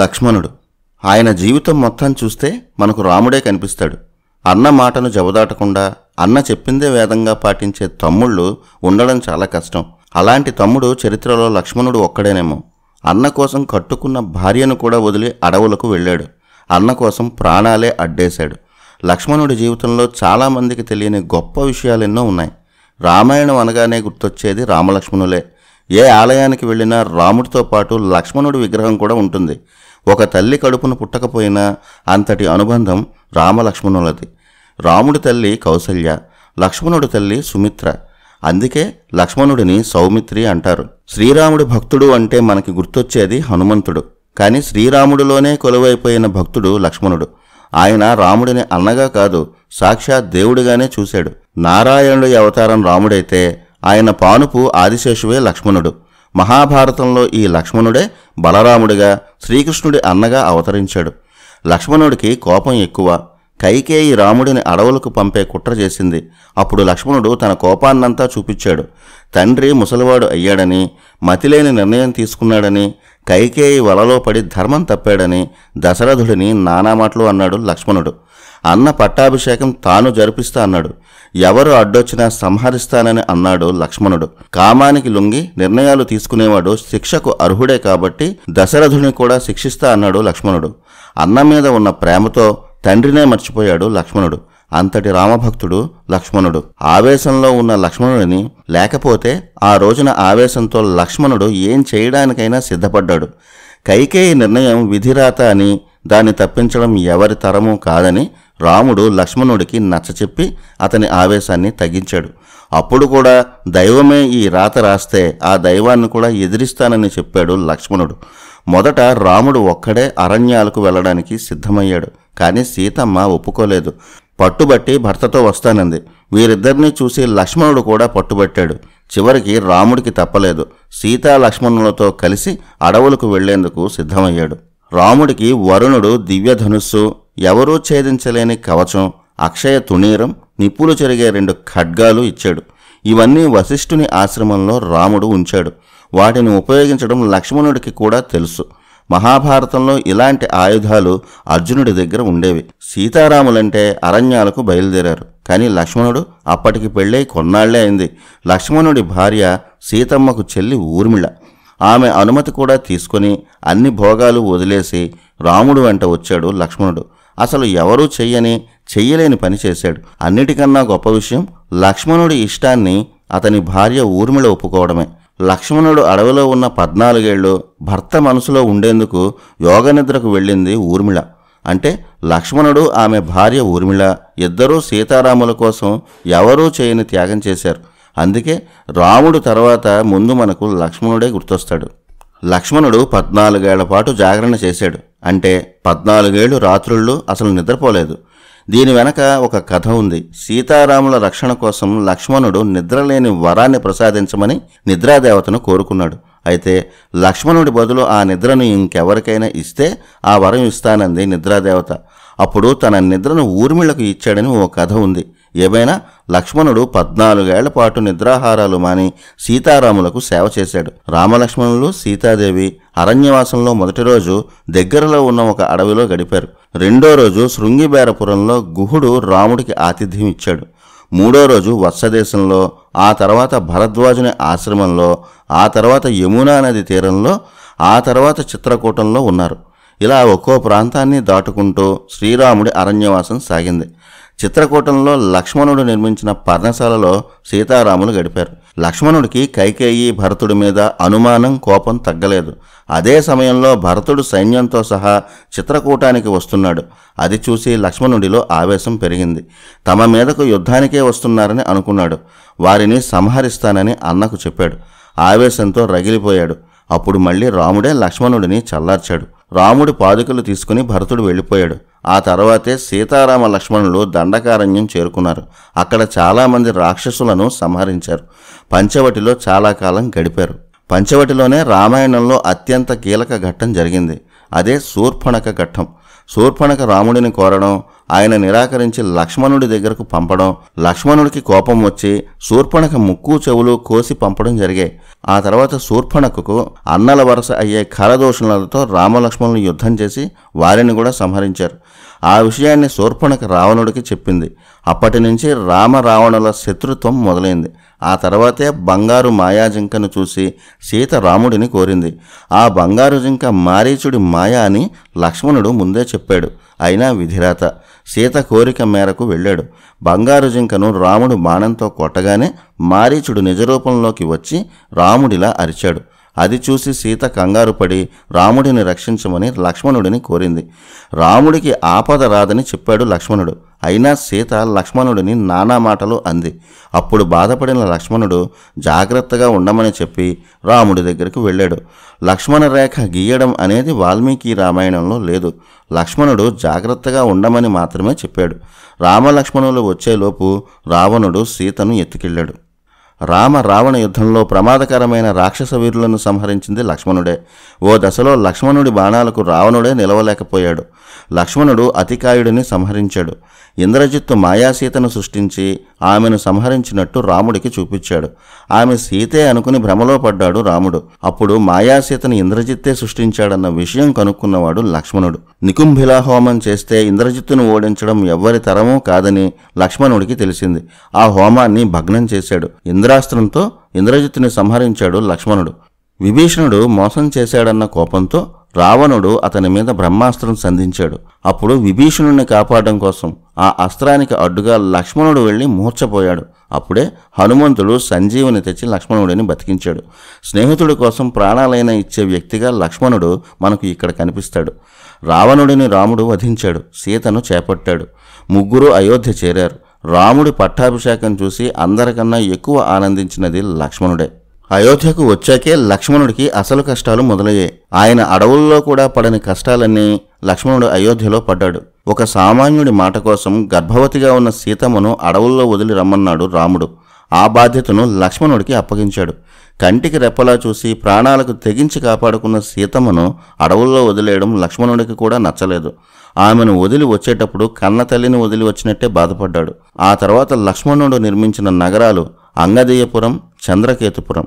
లక్ష్మణుడు. ఆయన జీవితం మొత్తం చూస్తే మనకు రాముడే కనిపిస్తాడు. అన్న మాటను జవదాటకుండా అన్న చెప్పిందే వేదంగా పాటించే తమ్ముళ్ళు ఉండడం చాలా కష్టం. అలాంటి తమ్ముడు చరిత్రలో లక్ష్మణుడు ఒక్కడేనేమో. అన్న కోసం కట్టుకున్న భార్యను కూడా వదిలి అడవులకు వెళ్ళాడు. అన్న కోసం ప్రాణాలే అడ్డేశాడు. లక్ష్మణుడి జీవితంలో చాలామందికి తెలియని గొప్ప విషయాలెన్నో ఉన్నాయి. రామాయణం అనగానే గుర్తొచ్చేది రామలక్ష్మణులే. ఏ ఆలయానికి వెళ్ళినా రాముడితో పాటు లక్ష్మణుడి విగ్రహం కూడా ఉంటుంది. ఒక తల్లి కడుపును పుట్టకపోయినా అంతటి అనుబంధం రామలక్ష్మణులది. రాముడి తల్లి కౌసల్య, లక్ష్మణుడి తల్లి సుమిత్ర. అందుకే లక్ష్మణుడిని సౌమిత్రి అంటారు. శ్రీరాముడి భక్తుడు అంటే మనకి గుర్తొచ్చేది హనుమంతుడు. కానీ శ్రీరాముడిలోనే కొలువైపోయిన భక్తుడు లక్ష్మణుడు. ఆయన రాముడిని అన్నగా కాదు, సాక్షాత్ దేవుడిగానే చూశాడు. నారాయణుడి అవతారం రాముడైతే ఆయన పానుపు ఆదిశేషువే లక్ష్మణుడు. మహాభారతంలో ఈ లక్ష్మణుడే బలరాముడిగా శ్రీకృష్ణుడి అన్నగా అవతరించాడు. లక్ష్మణుడికి కోపం ఎక్కువ. కైకేయి రాముడిని అడవులకు పంపే కుట్ర చేసింది. అప్పుడు లక్ష్మణుడు తన కోపాన్నంతా చూపించాడు. తండ్రి ముసలివాడు అయ్యాడని, మతిలేని నిర్ణయం తీసుకున్నాడని, కైకేయి వలలో పడి ధర్మం తప్పాడని దశరథుడిని నానామాటలు అన్నాడు లక్ష్మణుడు. అన్న పట్టాభిషేకం తాను జరిపిస్తా అన్నాడు. ఎవరు అడ్డొచ్చినా సంహరిస్తానని అన్నాడు లక్ష్మణుడు. కామానికి లొంగి నిర్ణయాలు తీసుకునేవాడు శిక్షకు అర్హుడే కాబట్టి దశరథుడిని కూడా శిక్షిస్తా అన్నాడు లక్ష్మణుడు. అన్న మీద ఉన్న ప్రేమతో తండ్రినే మర్చిపోయాడు లక్ష్మణుడు. అంతటి రామభక్తుడు లక్ష్మణుడు. ఆవేశంలో ఉన్న లక్ష్మణుడిని లేకపోతే ఆ రోజున ఆవేశంతో లక్ష్మణుడు ఏం చేయడానికైనా సిద్ధపడ్డాడు. కైకేయి నిర్ణయం విధిరాత అని, దాన్ని తప్పించడం ఎవరి తరమూ కాదని రాముడు లక్ష్మణుడికి నచ్చచెప్పి అతని ఆవేశాన్ని తగ్గించాడు. అప్పుడు కూడా దైవమే ఈ రాత రాస్తే ఆ దైవాన్ని కూడా ఎదిరిస్తానని చెప్పాడు లక్ష్మణుడు. మొదట రాముడు ఒక్కడే అరణ్యాలకు వెళ్ళడానికి సిద్ధమయ్యాడు. కానీ సీతమ్మ ఒప్పుకోలేదు. పట్టుబట్టి భర్తతో వస్తానంది. వీరిద్దరినీ చూసి లక్ష్మణుడు కూడా పట్టుబట్టాడు. చివరికి రాముడికి తప్పలేదు. సీతా లక్ష్మణులతో కలిసి అడవులకు వెళ్లేందుకు సిద్ధమయ్యాడు. రాముడికి వరుణుడు దివ్యధనుస్సు, ఎవరూ ఛేదించలేని కవచం, అక్షయ తుణీరం, నిప్పులు చెరిగే 2 ఖడ్గాలు ఇచ్చాడు. ఇవన్నీ వశిష్ఠుని ఆశ్రమంలో రాముడు ఉంచాడు. వాటిని ఉపయోగించడం లక్ష్మణుడికి కూడా తెలుసు. మహాభారతంలో ఇలాంటి ఆయుధాలు అర్జునుడి దగ్గర ఉండేవి. సీతారాములంటే అరణ్యాలకు బయలుదేరారు. కానీ లక్ష్మణుడు అప్పటికి పెళ్ళై కొన్నాళ్లే అయింది. లక్ష్మణుడి భార్య సీతమ్మకు చెల్లి ఊర్మిళ. ఆమె అనుమతి కూడా తీసుకుని అన్ని భోగాలు వదిలేసి రాముడు వెంట వచ్చాడు లక్ష్మణుడు. అసలు ఎవరూ చెయ్యలేని పని చేశాడు. అన్నిటికన్నా గొప్ప విషయం లక్ష్మణుడి ఇష్టాన్ని అతని భార్య ఊర్మిళ ఒప్పుకోవడమే. లక్ష్మణుడు అడవిలో ఉన్న 14 ఏళ్ళు భర్త మనసులో ఉండేందుకు యోగనిద్రకు వెళ్ళింది ఊర్మిళ. అంటే లక్ష్మణుడు, ఆమె భార్య ఊర్మిళ ఇద్దరూ సీతారాముల కోసం ఎవరూ చేయని త్యాగం చేశారు. అందుకే రాముడు తర్వాత ముందు మనకు లక్ష్మణుడే గుర్తొస్తాడు. లక్ష్మణుడు 14 ఏళ్ల పాటు జాగరణ చేశాడు. అంటే 14 ఏళ్ళు రాత్రుళ్ళు అసలు నిద్రపోలేదు. దీని వెనక ఒక కథ ఉంది. సీతారాముల రక్షణ కోసం లక్ష్మణుడు నిద్రలేని వరాన్ని ప్రసాదించమని నిద్రాదేవతను కోరుకున్నాడు. అయితే లక్ష్మణుడి బదులు ఆ నిద్రను ఇంకెవరికైనా ఇస్తే ఆ వరం ఇస్తానంది నిద్రాదేవత. అప్పుడు తన నిద్రను ఊర్మిళకు ఇచ్చాడని ఓ కథ ఉంది. ఏమైనా లక్ష్మణుడు 14 ఏళ్ల పాటు నిద్రాహారాలు మాని సీతారాములకు సేవ చేశాడు. రామలక్ష్మణులు, సీతాదేవి అరణ్యవాసంలో మొదటి రోజు దగ్గరలో ఉన్న ఒక అడవిలో గడిపారు. రెండో రోజు శృంగిబేరపురంలో గుహుడు రాముడికి ఆతిథ్యం ఇచ్చాడు. మూడో రోజు వత్సదేశంలో, ఆ తర్వాత భరద్వాజుని ఆశ్రమంలో, ఆ తర్వాత యమునా నది తీరంలో, ఆ తర్వాత చిత్రకూటంలో ఉన్నారు. ఇలా ఒక్కో ప్రాంతాన్ని దాటుకుంటూ శ్రీరాముడి అరణ్యవాసం సాగింది. చిత్రకూటంలో లక్ష్మణుడు నిర్మించిన పర్ణశాలలో సీతారాములు గడిపారు. లక్ష్మణుడికి కైకేయి, భరతుడి మీద అనుమానం, కోపం తగ్గలేదు. అదే సమయంలో భరతుడు సైన్యంతో సహా చిత్రకూటానికి వస్తున్నాడు. అది చూసి లక్ష్మణుడిలో ఆవేశం పెరిగింది. తమ మీదకు యుద్ధానికే వస్తున్నారని అనుకున్నాడు. వారిని సంహరిస్తానని అన్నకు చెప్పాడు. ఆవేశంతో రగిలిపోయాడు. అప్పుడు మళ్ళీ రాముడే లక్ష్మణుడిని చల్లార్చాడు. రాముడి పాదుకలు తీసుకుని భరతుడు వెళ్ళిపోయాడు. ఆ తర్వాతే సీతారామ లక్ష్మణులు దండకారణ్యం చేరుకున్నారు. అక్కడ చాలామంది రాక్షసులను సంహరించారు. పంచవటిలో చాలా కాలం గడిపారు. పంచవటిలోనే రామాయణంలో అత్యంత కీలక ఘట్టం జరిగింది. అదే శూర్పణఖ ఘట్టం. శూర్పణఖ రాముడిని కోరడం, ఆయన నిరాకరించి లక్ష్మణుడి దగ్గరకు పంపడం, లక్ష్మణుడికి కోపం వచ్చి శూర్పణఖ ముక్కు చెవులు కోసి పంపడం జరిగాయి. ఆ తర్వాత శూర్పణఖకు అన్నల వరుస అయ్యే ఖరదోషణలతో రామలక్ష్మణులు యుద్ధం చేసి వారిని కూడా సంహరించారు. ఆ విషయాన్ని శూర్పణఖ రావణుడికి చెప్పింది. అప్పటి నుంచి రామరావణుల శత్రుత్వం మొదలైంది. ఆ తర్వాతే బంగారు మాయాజింకను చూసి సీత రాముడిని కోరింది. ఆ బంగారు జింక మారీచుడి మాయ అని లక్ష్మణుడు ముందే చెప్పాడు. అయినా విధిరాత సీత కోరిక మేరకు వెళ్ళాడు. బంగారు జింకను రాముడు బాణంతో కొట్టగానే మారీచుడు నిజరూపంలోకి వచ్చి రాముడిలా అరిచాడు. అది చూసి సీత కంగారు పడి రాముడిని రక్షించమని లక్ష్మణుడిని కోరింది. రాముడికి ఆపద రాదని చెప్పాడు లక్ష్మణుడు. అయినా సీత లక్ష్మణుడిని నానా మాటలు అంది. అప్పుడు బాధపడిన లక్ష్మణుడు జాగ్రత్తగా ఉండమని చెప్పి రాముడి దగ్గరికి వెళ్ళాడు. లక్ష్మణ రేఖ గీయడం అనేది వాల్మీకి రామాయణంలో లేదు. లక్ష్మణుడు జాగ్రత్తగా ఉండమని మాత్రమే చెప్పాడు. రామలక్ష్మణులు వచ్చేలోపు రావణుడు సీతను ఎత్తుకెళ్ళాడు. రామ రావణ యుద్ధంలో ప్రమాదకరమైన రాక్షస వీరులను సంహరించింది లక్ష్మణుడే. ఓ దశలో లక్ష్మణుడి బాణాలకు రావణుడే నిలవలేకపోయాడు. లక్ష్మణుడు అతికాయుడిని సంహరించాడు. ఇంద్రజిత్తు మాయాసీతను సృష్టించి ఆమెను సంహరించినట్టు రాముడికి చూపించాడు. ఆమె సీతే అనుకుని భ్రమలో పడ్డాడు రాముడు. అప్పుడు మాయాసీతను ఇంద్రజిత్తే సృష్టించాడన్న విషయం కనుక్కున్నవాడు లక్ష్మణుడు. నికుంభిలా హోమం చేస్తే ఇంద్రజిత్తును ఓడించడం ఎవ్వరి తరమూ కాదని లక్ష్మణుడికి తెలిసింది. ఆ హోమాన్ని భగ్నం చేశాడు. ఇంద్రాస్త్రంతో ఇంద్రజిత్తుని సంహరించాడు లక్ష్మణుడు. విభీషణుడు మోసం చేశాడన్న కోపంతో రావణుడు అతని మీద బ్రహ్మాస్త్రం సంధించాడు. అప్పుడు విభీషణుడిని కాపాడడం కోసం ఆ అస్త్రానికి అడ్డుగా లక్ష్మణుడు వెళ్ళి మూర్చపోయాడు. అప్పుడే హనుమంతుడు సంజీవుని తెచ్చి లక్ష్మణుడిని బతికించాడు. స్నేహితుడి కోసం ప్రాణాలైన ఇచ్చే వ్యక్తిగా లక్ష్మణుడు మనకు ఇక్కడ కనిపిస్తాడు. రావణుడిని రాముడు వధించాడు. సీతను చేపట్టాడు. ముగ్గురు అయోధ్య చేరారు. రాముడి పట్టాభిషేకం చూసి అందరికన్నా ఎక్కువ ఆనందించినది లక్ష్మణుడే. అయోధ్యకు వచ్చాకే లక్ష్మణుడికి అసలు కష్టాలు మొదలయ్యాయి. ఆయన అడవుల్లో కూడా పడని కష్టాలన్నీ లక్ష్మణుడు అయోధ్యలో పడ్డాడు. ఒక సామాన్యుడి మాట కోసం గర్భవతిగా ఉన్న సీతమ్మను అడవుల్లో వదిలి రమ్మన్నాడు రాముడు. ఆ బాధ్యతను లక్ష్మణుడికి అప్పగించాడు. కంటికి రెప్పలా చూసి ప్రాణాలకు తెగించి కాపాడుకున్న సీతమ్మను అడవుల్లో వదిలేయడం లక్ష్మణుడికి కూడా నచ్చలేదు. ఆమెను వదిలి వచ్చేటప్పుడు కన్న తల్లిని వదిలి వచ్చినట్టే బాధపడ్డాడు. ఆ తర్వాత లక్ష్మణుడు నిర్మించిన నగరాలు అంగదేయపురం, చంద్రకేతుపురం.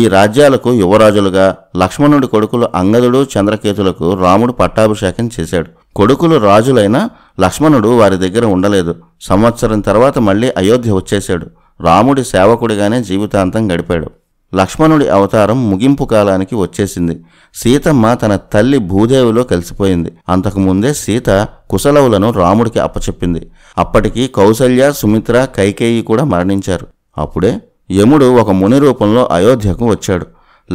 ఈ రాజ్యాలకు యువరాజులుగా లక్ష్మణుడి కొడుకులు అంగదుడు, చంద్రకేతులకు రాముడు పట్టాభిషేకం చేశాడు. కొడుకులు రాజులైనా లక్ష్మణుడు వారి దగ్గర ఉండలేదు. సంవత్సరం తర్వాత మళ్ళీ అయోధ్య వచ్చేశాడు. రాముడి సేవకుడిగానే జీవితాంతం గడిపాడు. లక్ష్మణుడి అవతారం ముగింపు కాలానికి వచ్చేసింది. సీతమ్మ తన తల్లి భూదేవిలో కలిసిపోయింది. అంతకుముందే సీత కుశలవులను రాముడికి అప్పచెప్పింది. అప్పటికి కౌసల్య, సుమిత్ర, కైకేయి కూడా మరణించారు. అప్పుడే యముడు ఒక ముని రూపంలో అయోధ్యకు వచ్చాడు.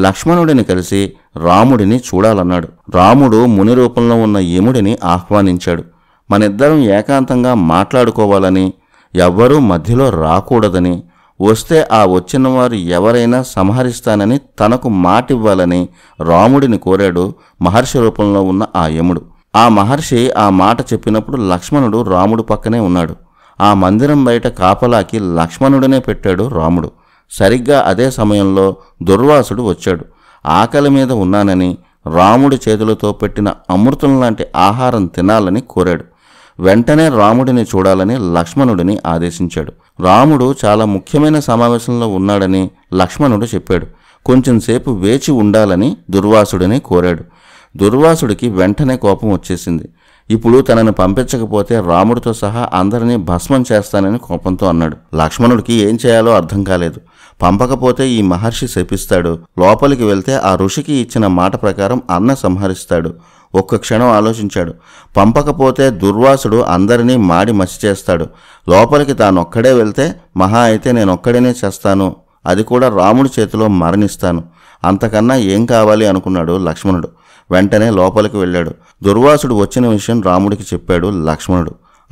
లక్ష్మణుడిని కలిసి రాముడిని చూడాలన్నాడు. రాముడు ముని రూపంలో ఉన్న యముడిని ఆహ్వానించాడు. మనిద్దరం ఏకాంతంగా మాట్లాడుకోవాలని, ఎవ్వరూ మధ్యలో రాకూడదని, వస్తే ఆ వచ్చిన వారు ఎవరైనా సంహరిస్తానని తనకు మాటివ్వాలని రాముడిని కోరాడు మహర్షి రూపంలో ఉన్న ఆ యముడు. ఆ మహర్షి ఆ మాట చెప్పినప్పుడు లక్ష్మణుడు రాముడు పక్కనే ఉన్నాడు. ఆ మందిరం బయట కాపలాకి లక్ష్మణుడినే పెట్టాడు రాముడు. సరిగ్గా అదే సమయంలో దుర్వాసుడు వచ్చాడు. ఆకలి మీద ఉన్నానని, రాముడి చేతులతో పెట్టిన అమృతం లాంటి ఆహారం తినాలని కోరాడు. వెంటనే రాముడిని చూడాలని లక్ష్మణుడిని ఆదేశించాడు. రాముడు చాలా ముఖ్యమైన సమావేశంలో ఉన్నాడని లక్ష్మణుడు చెప్పాడు. కొంచెంసేపు వేచి ఉండాలని దుర్వాసుడిని కోరాడు. దుర్వాసుడికి వెంటనే కోపం వచ్చేసింది. ఇప్పుడు తనను పంపించకపోతే రాముడితో సహా అందరినీ భస్మం చేస్తానని కోపంతో అన్నాడు. లక్ష్మణుడికి ఏం చేయాలో అర్థం కాలేదు. పంపకపోతే ఈ మహర్షి శపిస్తాడు. లోపలికి వెళ్తే ఆ ఋషికి ఇచ్చిన మాట ప్రకారం అన్న సంహరిస్తాడు. ఒక్క క్షణం ఆలోచించాడు. పంపకపోతే దుర్వాసుడు అందరినీ మాడి మసి చేస్తాడు. లోపలికి తానొక్కడే వెళ్తే మహా అయితే నేనొక్కడనే చేస్తాను, అది కూడా రాముడి చేతిలో మరణిస్తాను. అంతకన్నా ఏం కావాలి అనుకున్నాడు లక్ష్మణుడు. వెంటనే లోపలికి వెళ్ళాడు. దుర్వాసుడు వచ్చిన విషయం రాముడికి చెప్పాడు లక్ష్మణుడు.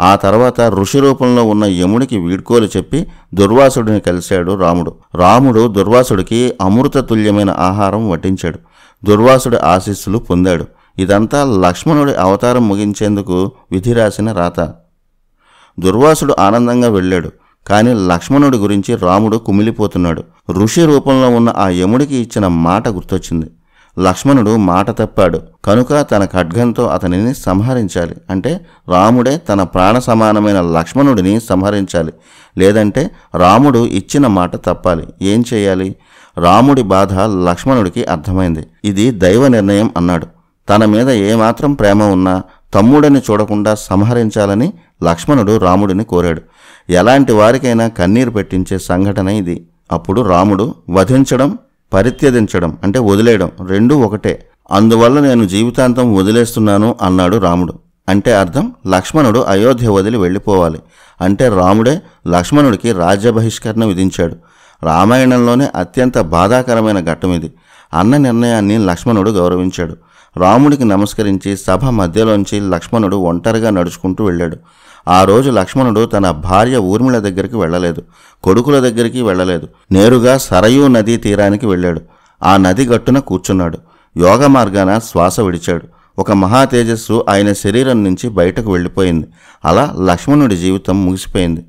ఆ తర్వాత ఋషి రూపంలో ఉన్న యముడికి వీడ్కోలు చెప్పి దుర్వాసుడిని కలిశాడు రాముడు. రాముడు దుర్వాసుడికి అమృత తుల్యమైన ఆహారం వడ్డించాడు. దుర్వాసుడి ఆశీస్సులు పొందాడు. ఇదంతా లక్ష్మణుడి అవతారం ముగించేందుకు విధి రాసిన రాత. దుర్వాసుడు ఆనందంగా వెళ్ళాడు. కానీ లక్ష్మణుడి గురించి రాముడు కుమిలిపోతున్నాడు. ఋషి రూపంలో ఉన్న ఆ యముడికి ఇచ్చిన మాట గుర్తొచ్చింది. లక్ష్మణుడు మాట తప్పాడు కనుక తన ఖడ్గంతో అతనిని సంహరించాలి అంటే రాముడే తన ప్రాణ సమానమైన లక్ష్మణుడిని సంహరించాలి లేదంటే రాముడు ఇచ్చిన మాట తప్పాలి ఏం చేయాలి రాముడి బాధ లక్ష్మణుడికి అర్థమైంది ఇది దైవ నిర్ణయం అన్నాడు తన మీద ఏమాత్రం ప్రేమ ఉన్నా తమ్ముడని చూడకుండా సంహరించాలని లక్ష్మణుడు రాముడిని కోరాడు ఎలాంటి వారికైనా కన్నీరు పెట్టించే సంఘటన ఇది అప్పుడు రాముడు వధించడం పరిత్యజించడం అంటే వదిలేయడం రెండూ ఒకటే అందువల్ల నేను జీవితాంతం వదిలేస్తున్నాను అన్నాడు రాముడు అంటే అర్థం లక్ష్మణుడు అయోధ్య వదిలి వెళ్ళిపోవాలి అంటే రాముడే లక్ష్మణుడికి రాజ్య బహిష్కరణ విధించాడు రామాయణంలోనే అత్యంత బాధాకరమైన ఘట్టం ఇది అన్న నిర్ణయాన్ని లక్ష్మణుడు గౌరవించాడు రాముడికి నమస్కరించి సభ మధ్యలోంచి లక్ష్మణుడు ఒంటరిగా నడుచుకుంటూ వెళ్ళాడు ఆ రోజు లక్ష్మణుడు తన భార్య ఊర్మిళ దగ్గరికి వెళ్ళలేదు కొడుకుల దగ్గరికి వెళ్ళలేదు నేరుగా సరయూ నదీ తీరానికి వెళ్ళాడు ఆ నది గట్టున కూర్చున్నాడు యోగ మార్గాన శ్వాస విడిచాడు ఒక మహా తేజస్సు ఆయన శరీరం నుంచి బయటకు వెళ్ళిపోయింది అలా లక్ష్మణుడి జీవితం ముగిసిపోయింది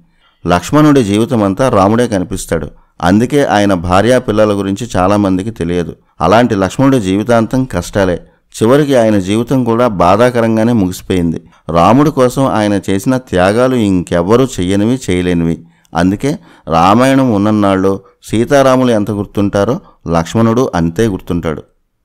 లక్ష్మణుడి జీవితమంతా రాముడే కనిపిస్తాడు అందుకే ఆయన భార్యా పిల్లల గురించి చాలామందికి తెలియదు అలాంటి లక్ష్మణుడి జీవితాంతం కష్టాలే చివరికి ఆయన జీవితం కూడా బాధాకరంగానే ముగిసిపోయింది రాముడి కోసం ఆయన చేసిన త్యాగాలు ఇంకెవ్వరూ చెయ్యనివి చేయలేనివి అందుకే రామాయణం ఉన్నన్నాళ్ళు సీతారాములు ఎంత గుర్తుంటారో లక్ష్మణుడు అంతే గుర్తుంటాడు